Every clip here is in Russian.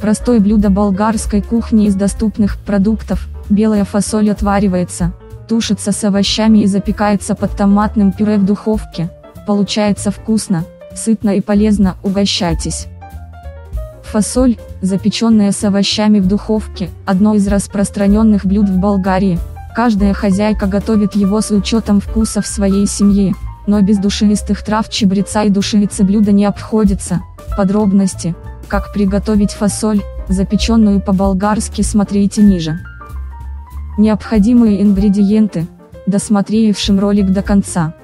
Простое блюдо болгарской кухни из доступных продуктов. Белая фасоль отваривается, тушится с овощами и запекается под томатным пюре в духовке. Получается вкусно, сытно и полезно, угощайтесь. Фасоль, запеченная с овощами в духовке, одно из распространенных блюд в Болгарии. Каждая хозяйка готовит его с учетом вкусов своей семьи, но без душистых трав, чабреца и душицы блюдо не обходится. Подробности, как приготовить фасоль, запеченную по-болгарски, смотрите ниже. Необходимые ингредиенты, досмотревшим ролик до конца.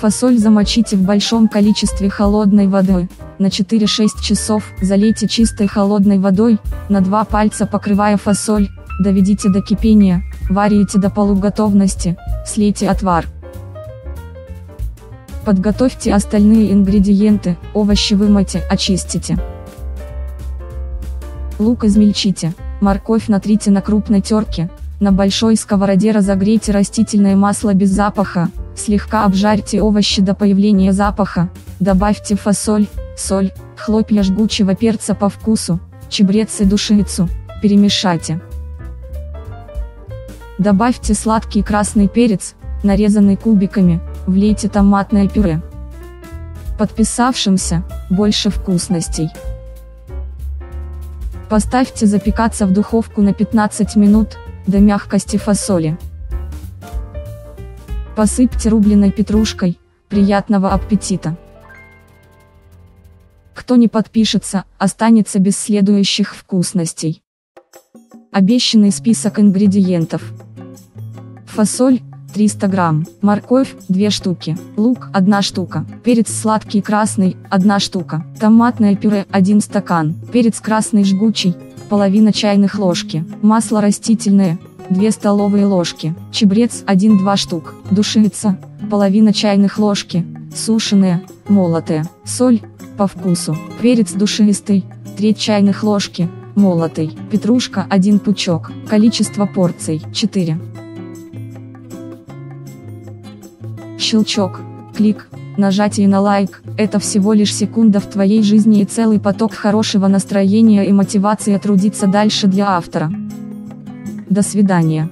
Фасоль замочите в большом количестве холодной воды, на 4-6 часов, залейте чистой холодной водой, на 2 пальца покрывая фасоль, доведите до кипения, варите до полуготовности, слейте отвар. Подготовьте остальные ингредиенты, овощи вымойте, очистите. Лук измельчите, морковь натрите на крупной терке, на большой сковороде разогрейте растительное масло без запаха, слегка обжарьте овощи до появления запаха, добавьте фасоль, соль, хлопья жгучего перца по вкусу, чабрец и душицу, перемешайте. Добавьте сладкий красный перец, нарезанный кубиками, влейте томатное пюре. Подписавшимся, больше вкусностей. Поставьте запекаться в духовку на 15 минут, до мягкости фасоли. Посыпьте рубленой петрушкой. Приятного аппетита! Кто не подпишется, останется без следующих вкусностей. Обещанный список ингредиентов. Фасоль 300 грамм, морковь 2 штуки, лук 1 штука, перец сладкий красный 1 штука, томатное пюре 1 стакан, перец красный жгучий, половина чайных ложки, масло растительное 2 столовые ложки, чабрец 1-2 штук, душица, половина чайных ложки, сушеная, молотая, соль, по вкусу, перец душистый, 3 чайных ложки, молотый, петрушка 1 пучок, количество порций 4. Щелчок, клик, нажатие на лайк, это всего лишь секунда в твоей жизни и целый поток хорошего настроения и мотивации трудиться дальше для автора. До свидания.